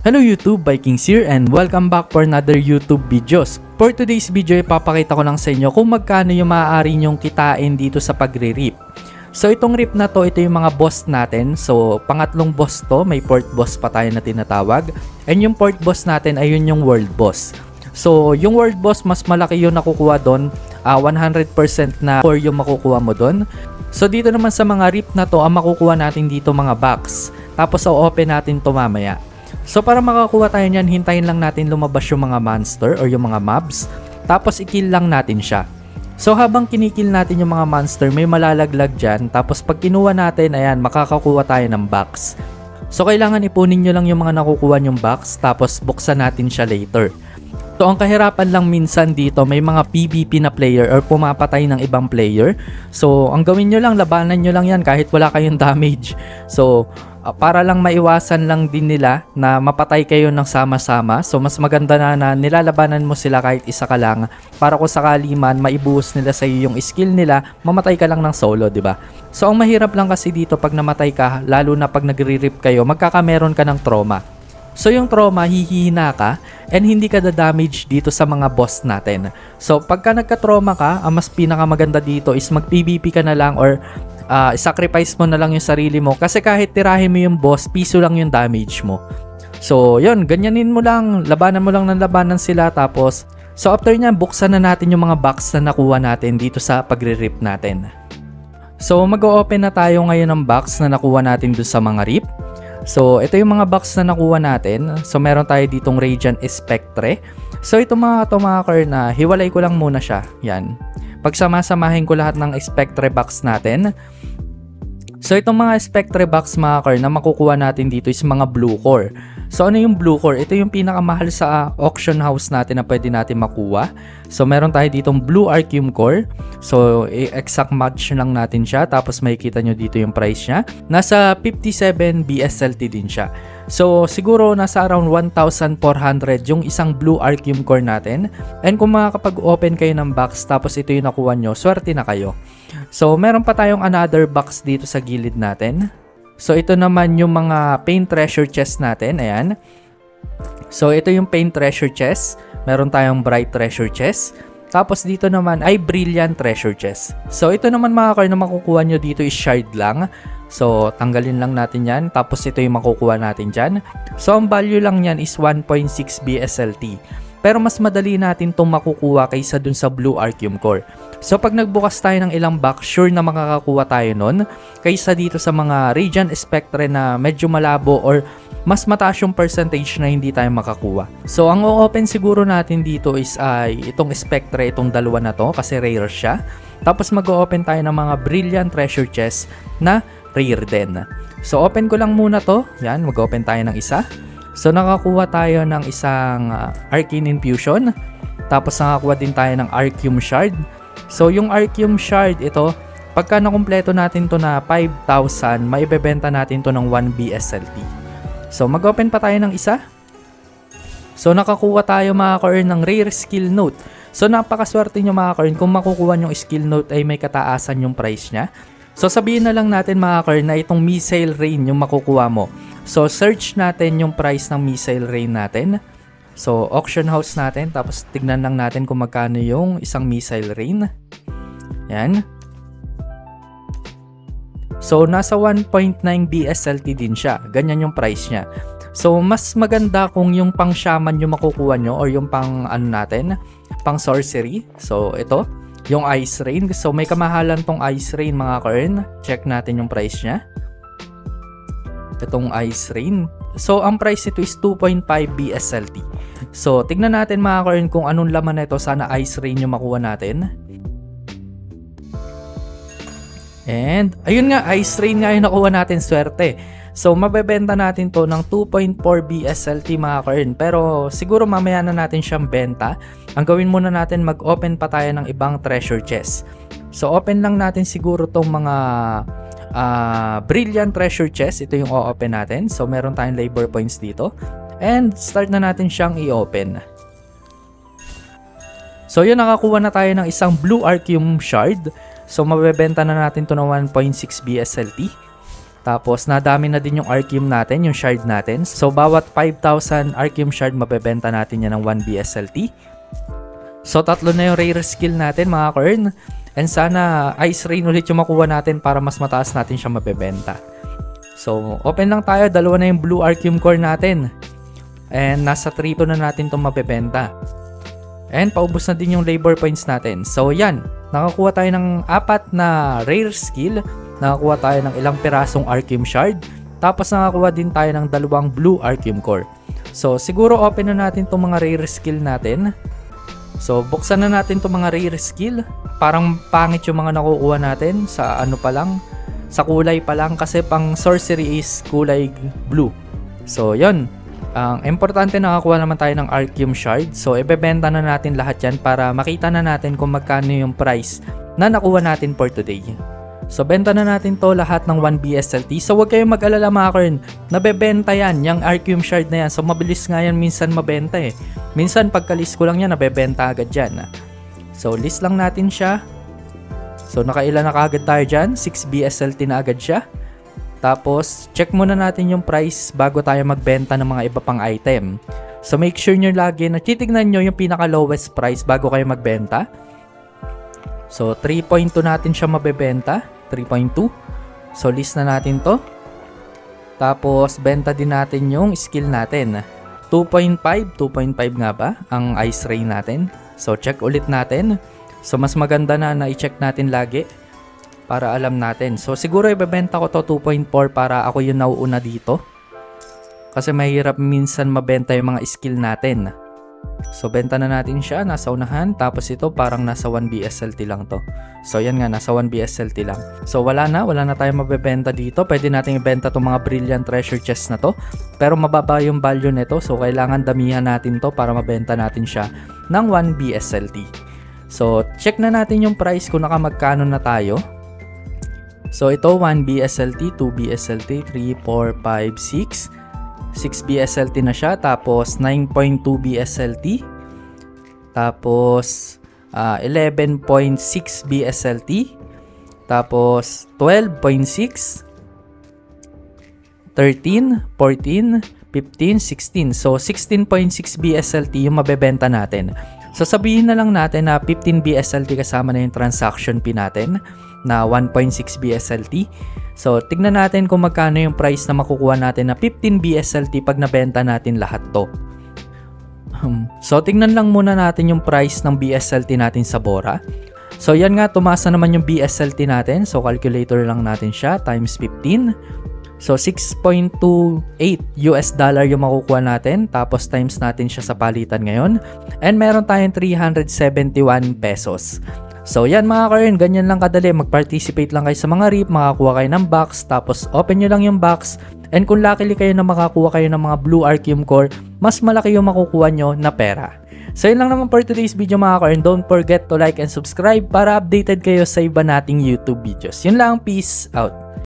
Hello YouTube, Vikings here and welcome back for another YouTube videos. For today's video, ipapakita ko lang sa inyo kung magkano yung maaari nyong kitain dito sa pagre-rip. So itong rip na to, ito yung mga boss natin. So pangatlong boss to, may fourth boss pa tayo na tinatawag. And yung fourth boss natin ayun yung world boss. So yung world boss, mas malaki yung nakukuha doon, 100% na core yung makukuha mo doon. So dito naman sa mga rip na to, ang makukuha natin dito mga box. Tapos open natin to mamaya. So para makakuha tayo nyan, hintayin lang natin lumabas yung mga monster or yung mga mobs. Tapos i-kill lang natin siya. So habang kinikill natin yung mga monster, may malalaglag dyan. Tapos pag kinuha natin, ayan, makakakuha tayo ng box. So kailangan ipunin nyo lang yung mga nakukuha yung box. Tapos buksan natin siya later. So ang kahirapan lang minsan dito, may mga PvP na player or pumapatay ng ibang player. So ang gawin nyo lang, labanan nyo lang yan kahit wala kayong damage. So para lang maiwasan lang din nila na mapatay kayo ng sama-sama. So mas maganda na nilalabanan mo sila kahit isa ka lang, para kung sakali man maibuhos nila sa iyo yung skill nila, mamatay ka lang ng solo, di ba? So ang mahirap lang kasi dito pag namatay ka, lalo na pag nagre-rip kayo, magkakameron ka ng trauma. So yung trauma, hihina ka and hindi ka da-damage dito sa mga boss natin. So pagka nagka-trauma ka, ang mas pinakamaganda dito is mag-PvP ka na lang or sacrifice mo na lang yung sarili mo, kasi kahit tirahin mo yung boss, piso lang yung damage mo. So yun, ganyanin mo lang, labanan mo lang ng labanan sila. Tapos so after nyan, buksan na natin yung mga box na nakuha natin dito sa pagre-rip natin. So mag-o-open na tayo ngayon ng box na nakuha natin doon sa mga rip. So ito yung mga box na nakuha natin. So meron tayo ditong Radiant Spectre. So ito mga tomaker na hiwalay ko lang muna siya, yan. Pagsamasamahin ko lahat ng Spectre box natin. So itong mga Spectre box mga car na makukuha natin dito is mga blue core. So ano yung blue core? Ito yung pinakamahal sa auction house natin na pwede natin makuha. So meron tayo ditong blue Archeum core. So exact match lang natin siya. Tapos makikita nyo dito yung price niya. Nasa 57 BSLT din siya. So siguro nasa around 1,400 yung isang blue Archeum core natin. And kung makakapag-open kayo ng box tapos ito yung nakuha nyo, swerte na kayo. So meron pa tayong another box dito sa gilid natin. So ito naman yung mga Pain Treasure Chest natin, ayan. So ito yung Pain Treasure Chest, meron tayong Bright Treasure Chest. Tapos dito naman ay Brilliant Treasure Chest. So ito naman mga car na makukuha nyo dito is shard lang. So tanggalin lang natin yan, tapos ito yung makukuha natin dyan. So ang value lang yan is 1.6 BSLT. Pero mas madali natin itong makukuha kaysa dun sa Blue Archeum Core. So pag nagbukas tayo ng ilang box, sure na makakakuha tayo nun. Kaysa dito sa mga Radiant Spectre na medyo malabo or mas mataas yung percentage na hindi tayo makakuha. So ang o-open siguro natin dito is ay itong Spectre, itong dalawa na to kasi rare siya. Tapos mag-o-open tayo ng mga Brilliant Treasure Chest na rare din. So open ko lang muna to. Yan, mag-open tayo ng isa. So nakakuha tayo ng isang Arcane Infusion. Tapos nakakuha din tayo ng Archeum Shard. So yung Archeum Shard ito, pagka nakumpleto natin to na 5,000, maibebenta natin to ng 1 BSLT. So mag-open pa tayo ng isa. So nakakuha tayo mga ka-earn ng Rare Skill Note. So napakaswerte nyo mga ka-earn kung makukuha yung Skill Note ay may kataasan yung price niya. So sabihin na lang natin mga ka-earn na itong Missile Rain yung makukuha mo. So search natin yung price ng Missile Rain natin. So auction house natin, tapos tignan lang natin kung magkano yung isang Missile Rain. Yan. So nasa 1.9 BSLT din siya. Ganyan yung price niya. So mas maganda kung yung pang shaman yung makukuha nyo or yung pang ano natin, pang sorcery. So ito, yung Ice Rain. So may kamahalan tong Ice Rain mga ka-earn. Check natin yung price niya. Itong Ice Rain. So ang price nito is 2.5 BSLT. So tignan natin mga ka-earn kung anong laman nito. Sana Ice Rain yung makuha natin. And ayun nga, Ice Rain nga yung nakuha natin, swerte. So mabebenta natin to ng 2.4 BSLT mga ka-earn. Pero siguro mamaya na natin siyang benta. Ang gawin muna natin, mag-open pa tayo ng ibang treasure chest. So open lang natin siguro tong mga Brilliant Treasure Chest. Ito yung o-open natin. So meron tayong labor points dito. And start na natin siyang i-open. So yun, nakakuha na tayo ng isang Blue Archeum Shard. So mabebenta na natin to ng 1.6 BSLT. Tapos nadami na din yung Archeum natin, yung shard natin. So bawat 5,000 Archeum shard mabebenta natin yan ng 1 BSLT. So tatlo na yung rare skill natin mga ka-earn. And sana Ice Rain ulit yung makuha natin para mas mataas natin siya mabebenta. So open lang tayo, dalawa na yung blue Archeum core natin. And nasa 3-2 na natin itong mabebenta. And paubos na din yung labor points natin. So yan, nakakuha tayo ng 4 na rare skill. Nakakuha tayo ng ilang pirasong Archeum shard. Tapos nakakuha din tayo ng 2 blue Archeum core. So siguro open na natin itong mga rare skill natin. So buksan na natin itong mga rare skill. Parang pangit yung mga nakukuha natin sa ano pa lang. Sa kulay pa lang kasi pang sorcery is kulay blue. So yon. Ang importante nakakuha naman tayo ng Archeum shard. So ibebenta na natin lahat yan para makita na natin kung magkano yung price na nakuha natin for today. So benta na natin to lahat ng 1 BSLT. So huwag kayong mag-alala mga ka-earn, nabebenta yan, yung Archeum shard na yan. So mabilis nga yan minsan mabenta eh. Minsan pagka-list ko lang yan, nabebenta agad dyan. So list lang natin siya. So nakailan na kaagad tayo dyan, 6 BSLT na agad siya. Tapos, check muna natin yung price bago tayo magbenta ng mga iba pang item. So, make sure nyo lagi na titignan nyo yung pinaka-lowest price bago kayo magbenta. So, 3.2 natin siya mabebenta. 3.2. So, list na natin to. Tapos, benta din natin yung skill natin. 2.5. 2.5 nga ba ang Ice Rain natin? So, check ulit natin. So, mas maganda na i-check natin lagi. Para alam natin. So siguro ibebenta ko to 2.4 para ako yung nauuna dito. Kasi mahirap minsan mabenta yung mga skill natin. So benta na natin siya. Nasa unahan. Tapos ito parang nasa 1 BSLT lang to. So yan nga. Nasa 1 BSLT lang. So wala na. Wala na tayo mabebenta dito. Pwede natin ibenta itong mga brilliant treasure chest na to. Pero mababa yung value nito. So kailangan damihan natin to para mabenta natin siya ng 1 BSLT. So check na natin yung price kung nakamagkano na tayo. So ito 1 BSLT, 2 BSLT, 3, 4, 5, 6. 6 BSLT na siya. Tapos 9.2 BSLT. Tapos 11.6 BSLT. Tapos 12.6. 13, 14, 15, 16. So 16.6 BSLT yung mabebenta natin. So sabihin na lang natin na 15 BSLT kasama na yung transaction fee natin na 1.6 BSLT. So, tignan natin kung magkano yung price na makukuha natin na 15 BSLT pag nabenta natin lahat to. So, tignan lang muna natin yung price ng BSLT natin sa Bora. So, yan nga, tumasa naman yung BSLT natin. So, calculator lang natin siya, times 15. So, $6.28 yung makukuha natin. Tapos, times natin siya sa palitan ngayon. And, meron tayong 371 pesos. So yan mga ka-earn, ganyan lang kadali, mag-participate lang kayo sa mga RIP, makakuha kayo ng box, tapos open nyo lang yung box, and kung luckily kayo na makakuha kayo ng mga blue Archeum core, mas malaki yung makukuha nyo na pera. So yun lang naman for today's video mga ka-earn, don't forget to like and subscribe para updated kayo sa iba nating YouTube videos. Yun lang, peace out!